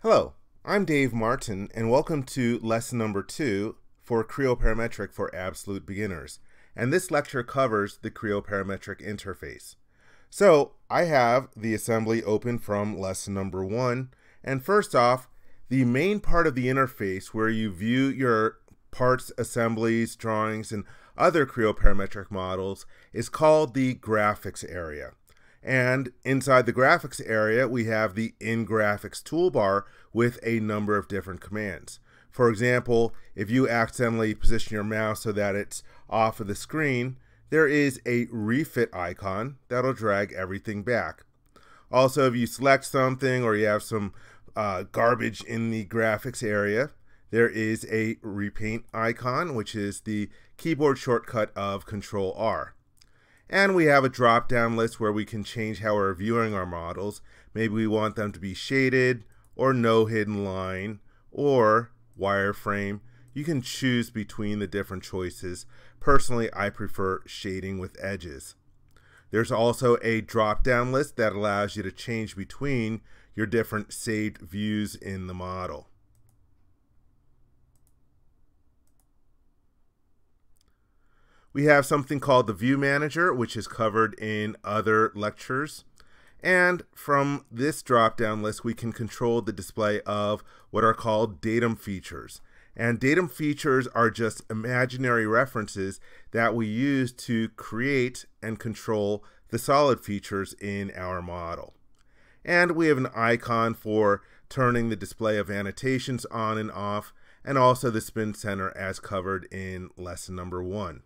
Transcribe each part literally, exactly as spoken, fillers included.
Hello, I'm Dave Martin and welcome to lesson number two for Creo Parametric for absolute beginners. And this lecture covers the Creo Parametric interface. So I have the assembly open from lesson number one. And first off, the main part of the interface where you view your parts, assemblies, drawings, and other Creo Parametric models is called the graphics area. And inside the graphics area, we have the in graphics toolbar with a number of different commands. For example, if you accidentally position your mouse so that it's off of the screen, there is a refit icon that'll drag everything back. Also, if you select something or you have some uh, garbage in the graphics area, there is a repaint icon, which is the keyboard shortcut of Control R. And we have a drop-down list where we can change how we're viewing our models. Maybe we want them to be shaded, or no hidden line, or wireframe. You can choose between the different choices. Personally, I prefer shading with edges. There's also a drop-down list that allows you to change between your different saved views in the model. We have something called the View Manager, which is covered in other lectures. And from this drop-down list, we can control the display of what are called datum features. And datum features are just imaginary references that we use to create and control the solid features in our model. And we have an icon for turning the display of annotations on and off, and also the spin center as covered in lesson number one.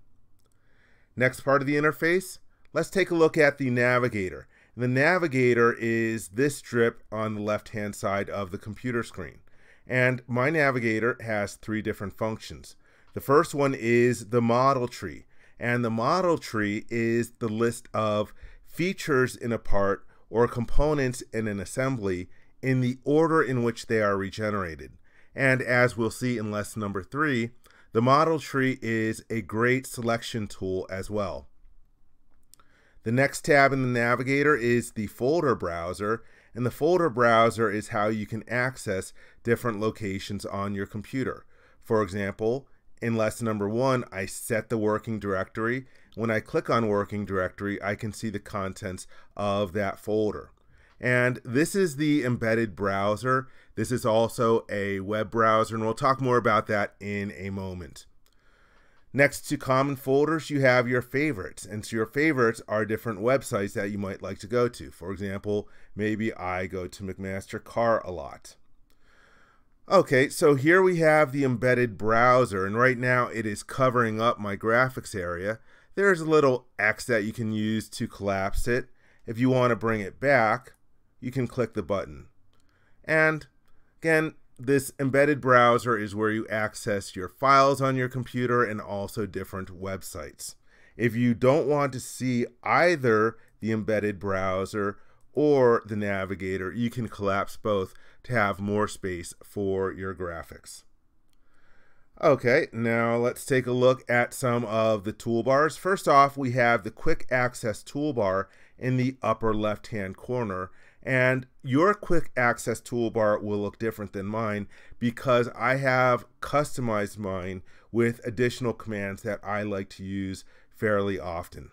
Next part of the interface, let's take a look at the navigator. The navigator is this strip on the left-hand side of the computer screen. And my navigator has three different functions. The first one is the model tree. And the model tree is the list of features in a part or components in an assembly in the order in which they are regenerated. And as we'll see in lesson number three, the model tree is a great selection tool as well. The next tab in the navigator is the folder browser, and the folder browser is how you can access different locations on your computer. For example, in lesson number one, I set the working directory. When I click on working directory, I can see the contents of that folder. And this is the embedded browser. This is also a web browser, and we'll talk more about that in a moment. Next to common folders, you have your favorites. And so your favorites are different websites that you might like to go to. For example, maybe I go to McMaster-Carr a lot. Okay, so here we have the embedded browser, and right now it is covering up my graphics area. There's a little X that you can use to collapse it. If you want to bring it back, you can click the button. And again, this embedded browser is where you access your files on your computer and also different websites. If you don't want to see either the embedded browser or the navigator, you can collapse both to have more space for your graphics. Okay, now let's take a look at some of the toolbars. First off, we have the Quick Access toolbar in the upper left-hand corner. And your quick access toolbar will look different than mine because I have customized mine with additional commands that I like to use fairly often.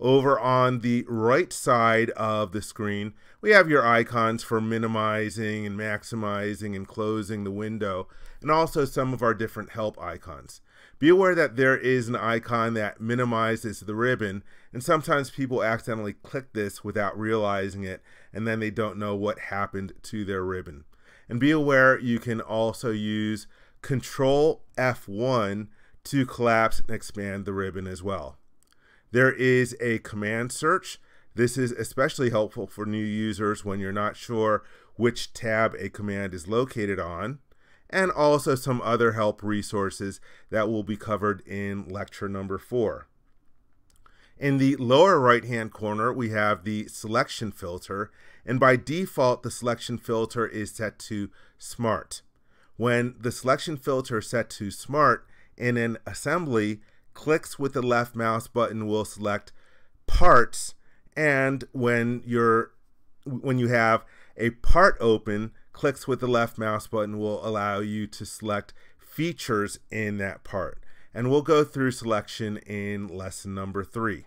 Over on the right side of the screen, we have your icons for minimizing and maximizing and closing the window, and also some of our different help icons. Be aware that there is an icon that minimizes the ribbon, and sometimes people accidentally click this without realizing it, and then they don't know what happened to their ribbon. And be aware you can also use Control F one to collapse and expand the ribbon as well. There is a command search. This is especially helpful for new users when you're not sure which tab a command is located on, and also some other help resources that will be covered in lecture number four. In the lower right-hand corner, we have the selection filter, and by default, the selection filter is set to Smart. When the selection filter is set to Smart in an assembly, clicks with the left mouse button will select parts, and when you're when you have a part open, Clicks with the left mouse button will allow you to select features in that part. And we'll go through selection in lesson number three.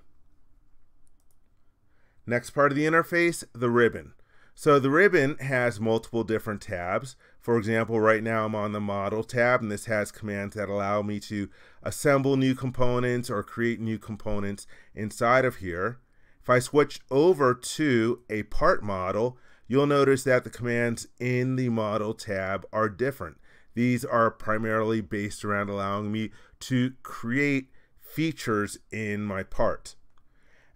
Next part of the interface, the ribbon. So the ribbon has multiple different tabs. For example, right now I'm on the model tab, and this has commands that allow me to assemble new components or create new components inside of here. If I switch over to a part model, you'll notice that the commands in the model tab are different. These are primarily based around allowing me to create features in my part.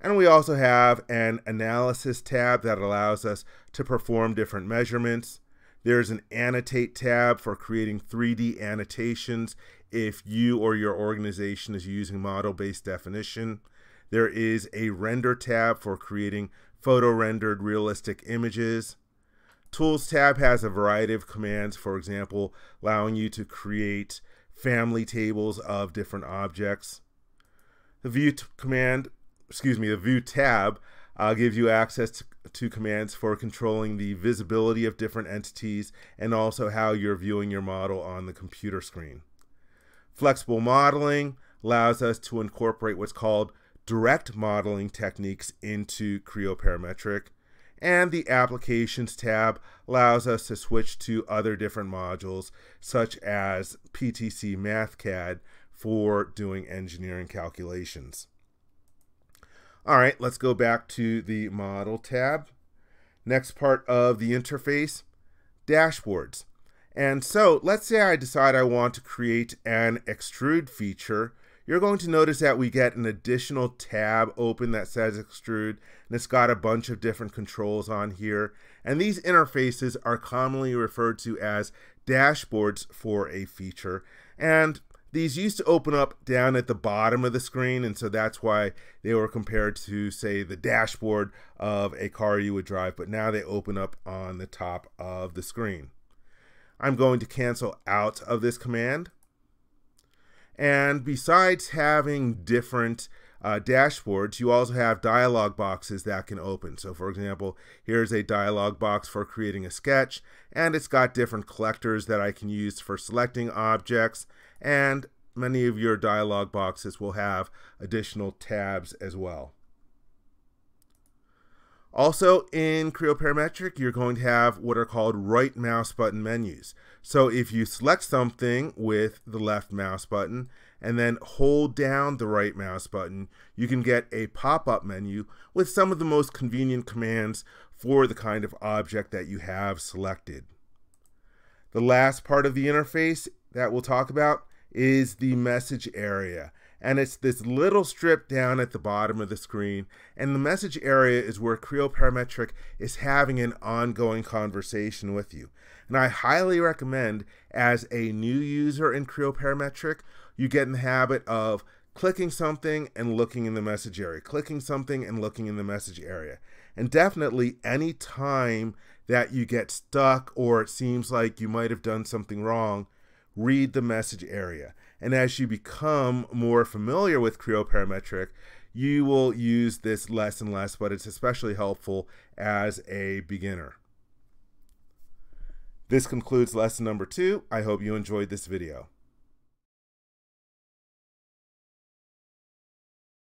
And we also have an analysis tab that allows us to perform different measurements. There's an annotate tab for creating three D annotations if you or your organization is using model-based definition. There is a render tab for creating photo-rendered realistic images. Tools tab has a variety of commands, for example, allowing you to create family tables of different objects. The view command Excuse me, the View tab uh, gives you access to, to commands for controlling the visibility of different entities and also how you're viewing your model on the computer screen. Flexible modeling allows us to incorporate what's called direct modeling techniques into Creo Parametric. And the Applications tab allows us to switch to other different modules, such as P T C MathCAD for doing engineering calculations. All right, let's go back to the model tab. Next part of the interface, dashboards. And so let's say I decide I want to create an extrude feature. You're going to notice that we get an additional tab open that says extrude, and it's got a bunch of different controls on here. And these interfaces are commonly referred to as dashboards for a feature. And these used to open up down at the bottom of the screen, and so that's why they were compared to, say, the dashboard of a car you would drive, but now they open up on the top of the screen. I'm going to cancel out of this command. And besides having different uh, dashboards, you also have dialog boxes that can open. So for example, here's a dialog box for creating a sketch, and it's got different collectors that I can use for selecting objects. And many of your dialog boxes will have additional tabs as well. Also in Creo Parametric, you're going to have what are called right mouse button menus. So if you select something with the left mouse button and then hold down the right mouse button, you can get a pop-up menu with some of the most convenient commands for the kind of object that you have selected. The last part of the interface that we'll talk about is the message area. And it's this little strip down at the bottom of the screen. And the message area is where Creo Parametric is having an ongoing conversation with you. And I highly recommend, as a new user in Creo Parametric, you get in the habit of clicking something and looking in the message area, clicking something and looking in the message area. And definitely any time that you get stuck or it seems like you might have done something wrong, read the message area. And as you become more familiar with Creo Parametric, you will use this less and less, but it's especially helpful as a beginner. This concludes lesson number two. I hope you enjoyed this video.